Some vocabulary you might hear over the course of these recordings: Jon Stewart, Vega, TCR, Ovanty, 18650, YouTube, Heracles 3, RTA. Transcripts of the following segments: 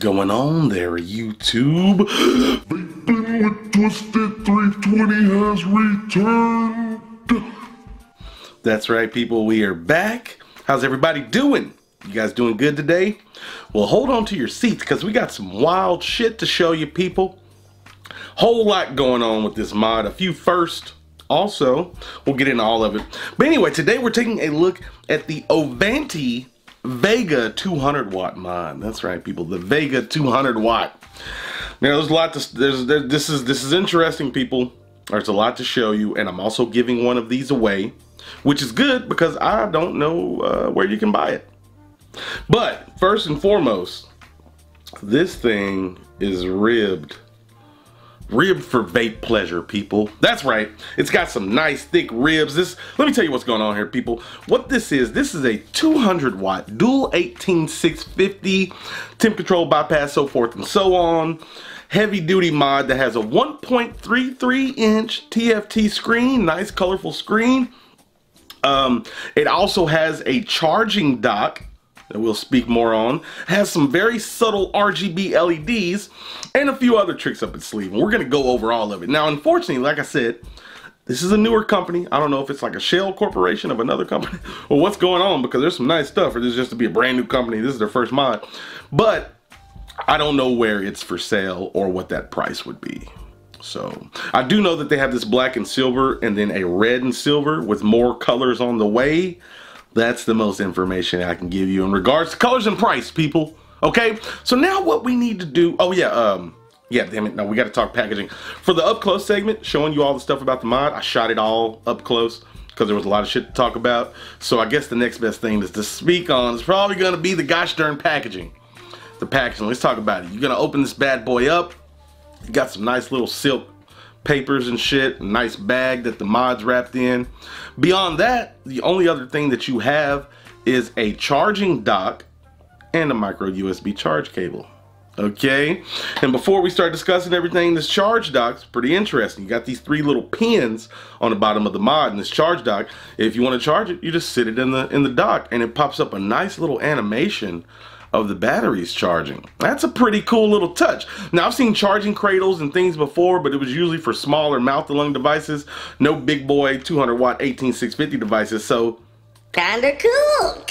going on there, YouTube? Big Thing with Twisted 320 has returned. That's right, people. We are back. How's everybody doing? You guys doing good today? Well, hold on to your seats because we got some wild shit to show you, people. Whole lot going on with this mod. A few firsts. Also, we'll get into all of it. But anyway, today we're taking a look at the Ovanty Vega 200 watt mod. That's right, people. The Vega 200 watt. Now, there's a lot to. This is interesting, people. There's a lot to show you, and I'm also giving one of these away, which is good because I don't know where you can buy it. But first and foremost, this thing is ribbed. Rib for vape pleasure, people. That's right. It's got some nice thick ribs. This, let me tell you what's going on here, people. What this is a 200 watt dual 18650 temp control bypass, so forth and so on, heavy duty mod that has a 1.33 inch TFT screen, nice colorful screen. It also has a charging dock that we'll speak more on, has some very subtle RGB LEDs and a few other tricks up its sleeve, and we're gonna go over all of it. Now, unfortunately, like I said, this is a newer company. I don't know if it's like a shell corporation of another company or what's going on, because there's some nice stuff, or this is just to be a brand new company. This is their first mod, but I don't know where it's for sale or what that price would be. So I do know that they have this black and silver and then a red and silver with more colors on the way. That's the most information I can give you in regards to colors and price, people. Okay, so now what we need to do, oh yeah, damn it, no, we got to talk packaging. For the up close segment, showing you all the stuff about the mod, I shot it all up close because there was a lot of shit to talk about. So I guess the next best thing is to speak on is probably going to be the gosh darn packaging. The packaging, let's talk about it. You're going to open this bad boy up. You got some nice little silk papers and shit, nice bag that the mod's wrapped in. Beyond that, the only other thing that you have is a charging dock and a micro USB charge cable. Okay, and before we start discussing everything, this charge dock's pretty interesting. You got these three little pins on the bottom of the mod, and this charge dock, if you want to charge it, you just sit it in the dock, and it pops up a nice little animation of the batteries charging. That's a pretty cool little touch. Now, I've seen charging cradles and things before, but it was usually for smaller mouth to lung devices, no big boy 200 watt 18650 devices. So kinda cool.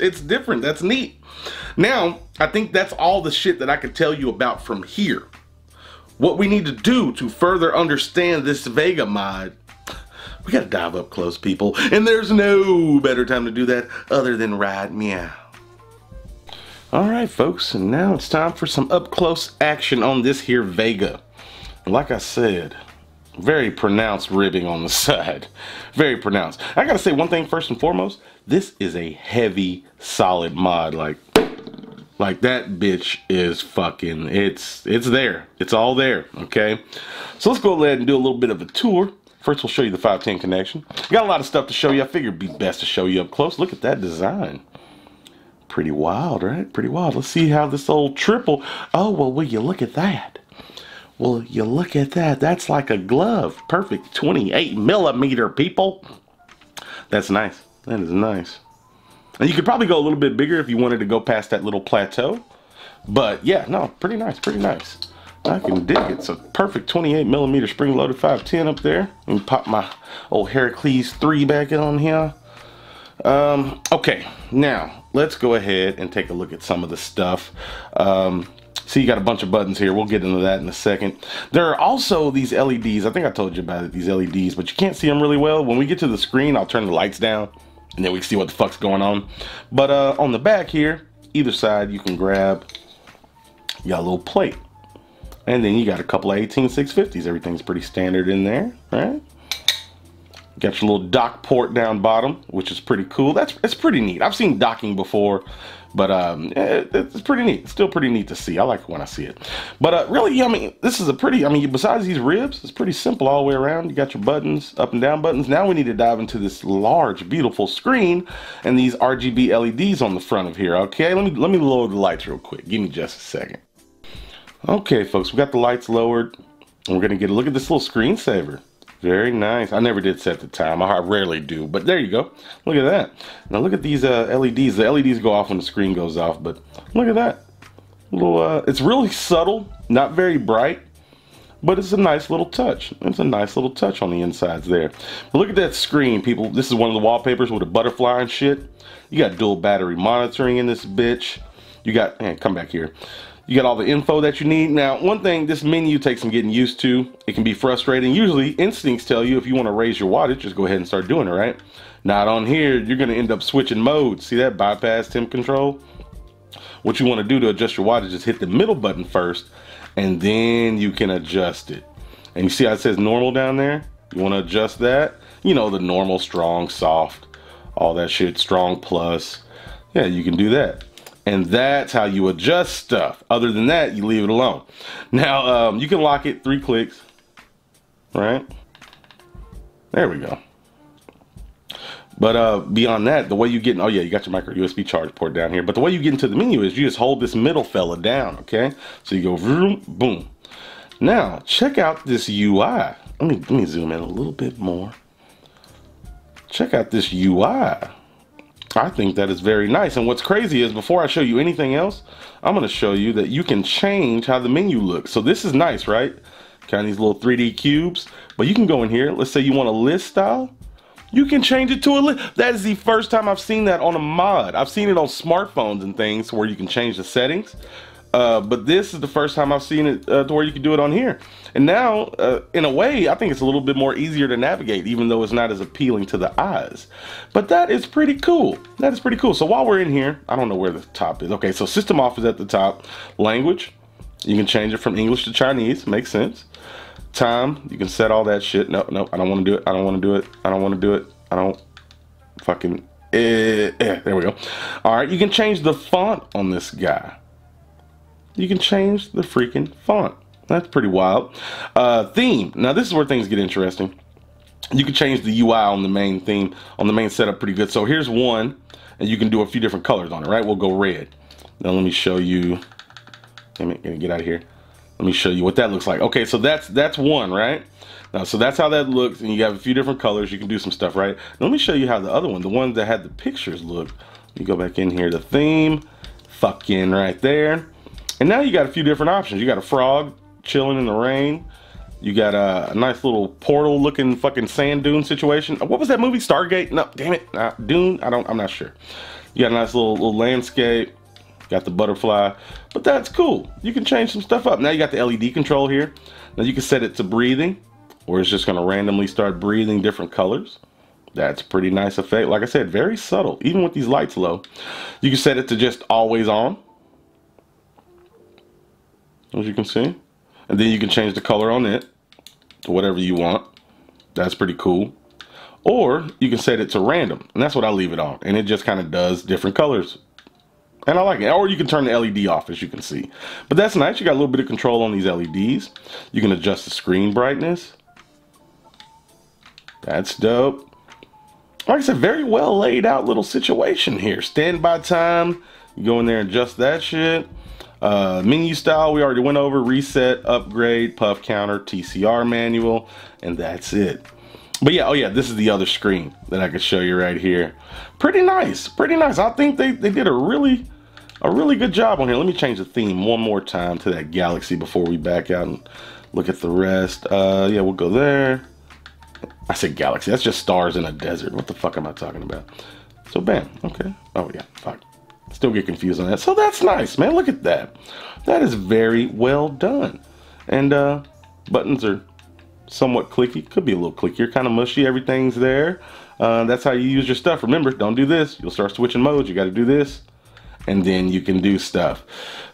It's different, that's neat. Now, I think that's all the shit that I could tell you about from here. What we need to do to further understand this Vega mod, we gotta dive up close, people. And there's no better time to do that other than right meow. Alright, folks, and now it's time for some up-close action on this here Vega. Like I said, very pronounced ribbing on the side. Very pronounced. I gotta say one thing first and foremost. This is a heavy, solid mod. Like that bitch is fucking, it's there. It's all there, okay? So let's go ahead and do a little bit of a tour. First, we'll show you the 510 connection. Got a lot of stuff to show you. I figured it'd be best to show you up close. Look at that design. Pretty wild, right? Pretty wild. Let's see how this old triple. Oh, well, will you look at that? Will you look at that? That's like a glove. Perfect 28 millimeter, people. That's nice. That is nice. And you could probably go a little bit bigger if you wanted to go past that little plateau. But yeah, no, pretty nice. Pretty nice. I can dig it. It's a perfect 28 millimeter spring loaded 510 up there. Let me pop my old Heracles 3 back on here. Okay, now let's go ahead and take a look at some of the stuff. See, you got a bunch of buttons here. We'll get into that in a second. There are also these LEDs. I think I told you about it, these LEDs, but you can't see them really well. When we get to the screen, I'll turn the lights down and then we can see what the fuck's going on. But on the back here, either side, you can grab your little plate. And then you got a couple of 18650s. Everything's pretty standard in there, right? Got your little dock port down bottom, which is pretty cool. It's pretty neat. I've seen docking before, but it's pretty neat. It's still pretty neat to see. I like it when I see it. But really, yeah, I mean, this is a pretty, I mean, besides these ribs, it's pretty simple all the way around. You got your buttons, up and down buttons. Now we need to dive into this large, beautiful screen and these RGB LEDs on the front of here. Okay, let me lower the lights real quick. Give me just a second. Okay, folks, we got the lights lowered, and we're gonna get a look at this little screensaver. Very nice. I never did set the time. I rarely do, but there you go. Look at that. Now look at these LEDs. The LEDs go off when the screen goes off, but look at that. little, it's really subtle, not very bright, but it's a nice little touch. It's a nice little touch on the insides there. But look at that screen, people. This is one of the wallpapers with a butterfly and shit. You got dual battery monitoring in this bitch. You got, man, come back here. You got all the info that you need. Now, one thing, this menu takes some getting used to. It can be frustrating. Usually, instincts tell you if you want to raise your wattage, just go ahead and start doing it, right? Not on here, you're going to end up switching modes. See that bypass temp control? What you want to do to adjust your wattage is hit the middle button first, and then you can adjust it. And you see how it says normal down there? You want to adjust that? You know, the normal, strong, soft, all that shit, strong plus. Yeah, you can do that. And that's how you adjust stuff. Other than that, you leave it alone. Now, you can lock it 3 clicks, right? There we go. But beyond that, the way you get, oh yeah, you got your micro USB charge port down here, but the way you get into the menu is you just hold this middle fella down, okay? So you go vroom, boom. Now, check out this UI. Let me zoom in a little bit more. Check out this UI. I think that is very nice. And what's crazy is before I show you anything else, I'm going to show you that you can change how the menu looks. So this is nice, right? Kind of these little 3D cubes, but you can go in here. Let's say you want a list style. You can change it to a list. That is the first time I've seen that on a mod. I've seen it on smartphones and things where you can change the settings. But this is the first time I've seen it to where you can do it on here. And now, in a way, I think it's a little bit more easier to navigate, even though it's not as appealing to the eyes. But that is pretty cool. That is pretty cool. So while we're in here, I don't know where the top is. Okay, so system off is at the top. Language, you can change it from English to Chinese. Makes sense. Time, you can set all that shit. No, no, I don't want to do it. I don't want to do it. I don't want to do it. I don't fucking... there we go. All right, you can change the font on this guy. You can change the freaking font. That's pretty wild. Theme. Now this is where things get interesting. You can change the UI on the main theme, on the main setup pretty good. So here's one, and you can do a few different colors on it, right? We'll go red. Now let me show you. Let me get out of here. Let me show you what that looks like. Okay, so that's one, right? Now, so that's how that looks, and you have a few different colors. You can do some stuff, right? Now, let me show you how the other one, the one that had the pictures look. You go back in here, the theme, fucking right there. And now you got a few different options. You got a frog chilling in the rain. You got a nice little portal looking fucking sand dune situation. What was that movie? Stargate? No, damn it. Dune? I'm not sure. You got a nice little landscape. Got the butterfly. But that's cool. You can change some stuff up. Now you got the LED control here. Now you can set it to breathing, or it's just going to randomly start breathing different colors. That's pretty nice effect. Like I said, very subtle. Even with these lights low. You can set it to just always on, as you can see, and then you can change the color on it to whatever you want. That's pretty cool. Or you can set it to random, and that's what I leave it on, and it just kind of does different colors, and I like it. Or you can turn the LED off, as you can see, but that's nice. You got a little bit of control on these LEDs. You can adjust the screen brightness. That's dope. Like I said, very well laid out little situation here. Standby time, you go in there and adjust that shit. Menu style, we already went over. Reset, upgrade, puff counter, TCR manual, and that's it. But yeah, oh yeah, this is the other screen that I could show you right here. Pretty nice, pretty nice. I think they did a really good job on here. Let me change the theme one more time to that galaxy before we back out and look at the rest. Yeah, we'll go there. I said galaxy, that's just stars in a desert. What the fuck am I talking about? So bam, okay. Oh yeah, fuck. Still get confused on that. So that's nice, man. Look at that. That is very well done. And buttons are somewhat clicky. Could be a little clickier, kind of mushy. Everything's there. That's how you use your stuff. Remember, don't do this. You'll start switching modes. You got to do this, and then you can do stuff.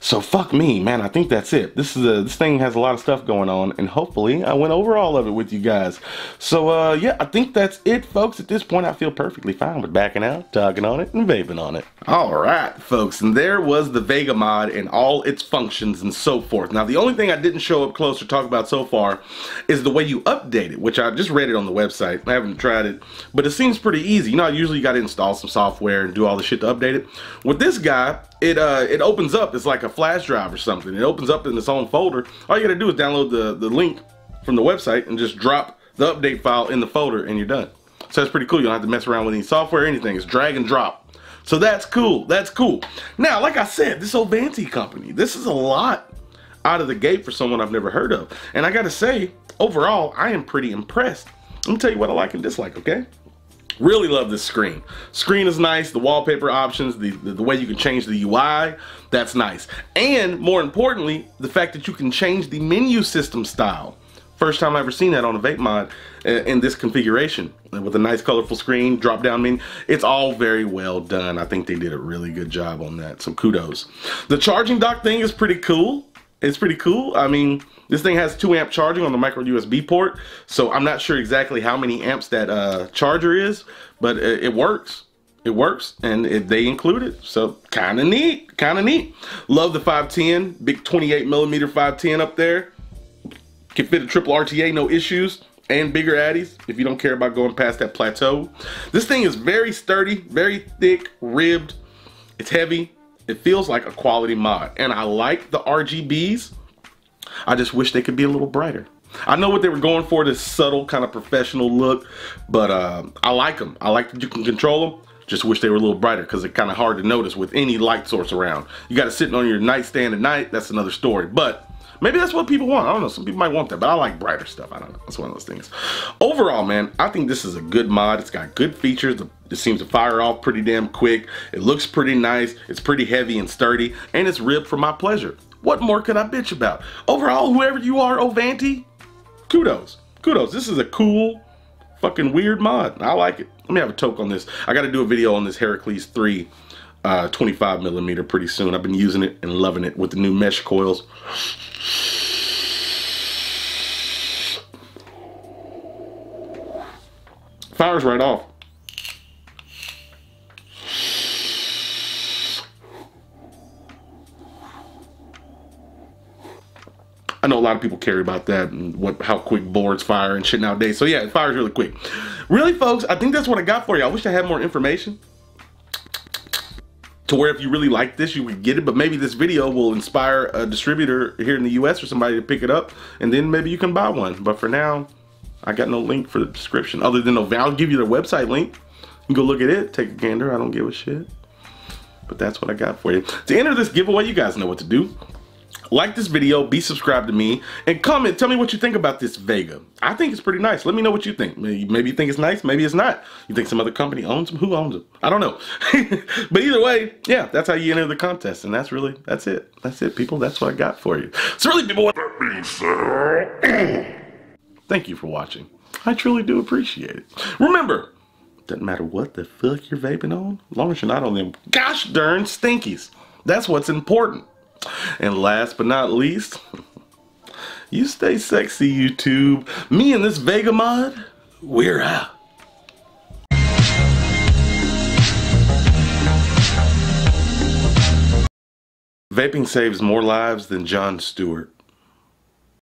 So fuck me, man, I think that's it. This thing has a lot of stuff going on, and hopefully I went over all of it with you guys. So yeah, I think that's it, folks. At this point, I feel perfectly fine with backing out, talking on it, and vaping on it. All right, folks, and there was the Vega mod and all its functions and so forth. Now, the only thing I didn't show up close or talk about so far is the way you update it, which I just read it on the website. I haven't tried it, but it seems pretty easy. You know, usually you gotta install some software and do all the shit to update it. With this guy, it opens up. It's like a flash drive or something. It opens up in its own folder. All you gotta do is download the link from the website and just drop the update file in the folder, and you're done. So that's pretty cool. You don't have to mess around with any software or anything. It's drag and drop. So that's cool. That's cool. Now, like I said, this Ovanty company, this is a lot out of the gate for someone I've never heard of. And I got to say, overall, I am pretty impressed. Let me tell you what I like and dislike, okay? Really love this screen. Screen is nice. The wallpaper options, the way you can change the UI, that's nice. And more importantly, the fact that you can change the menu system style. First time I've ever seen that on a vape mod in this configuration. With a nice colorful screen, drop down menu. It's all very well done. I think they did a really good job on that. So kudos. The charging dock thing is pretty cool. It's pretty cool. I mean, this thing has 2 amp charging on the micro USB port, so I'm not sure exactly how many amps that charger is, but it works. It works, and they include it, so kind of neat, kind of neat. Love the 510, big 28 millimeter 510 up there. Can fit a triple RTA, no issues, and bigger Addies if you don't care about going past that plateau. This thing is very sturdy, very thick, ribbed. It's heavy. It feels like a quality mod, and I like the RGBs. I just wish they could be a little brighter. I know what they were going for, this subtle kind of professional look, but I like them. I like that you can control them. Just wish they were a little brighter because it's kind of hard to notice with any light source around. You got it sitting on your nightstand at night. That's another story, but maybe that's what people want. I don't know. Some people might want that, but I like brighter stuff. I don't know. That's one of those things. Overall, man, I think this is a good mod. It's got good features. It seems to fire off pretty damn quick. It looks pretty nice. It's pretty heavy and sturdy, and it's ribbed for my pleasure. What more could I bitch about? Overall, whoever you are, Ovanty, kudos. Kudos. This is a cool, fucking weird mod. I like it. Let me have a toke on this. I got to do a video on this Heracles 3 25 millimeter pretty soon. I've been using it and loving it with the new mesh coils. Fires right off. I know a lot of people care about that and how quick boards fire and shit nowadays. So yeah, it fires really quick. Really, folks, I think that's what I got for you. I wish I had more information to where if you really like this, you would get it. But maybe this video will inspire a distributor here in the US or somebody to pick it up. And then maybe you can buy one. But for now, I got no link for the description. Other than I'll give you their website link. You can go look at it. Take a gander. I don't give a shit. But that's what I got for you. To enter this giveaway, you guys know what to do. Like this video, be subscribed to me, and comment. Tell me what you think about this Vega. I think it's pretty nice. Let me know what you think. Maybe you think it's nice, maybe it's not. You think some other company owns them? Who owns them? I don't know. But either way, yeah, that's how you enter the contest, and that's it. That's it, people. That's what I got for you. So really, people, what that means, sir. Thank you for watching. I truly do appreciate it. Remember, doesn't matter what the fuck you're vaping on, as long as you're not on them gosh darn stinkies. That's what's important. And last but not least, you stay sexy, YouTube. Me and this Vega mod, we're out. Vaping saves more lives than Jon Stewart.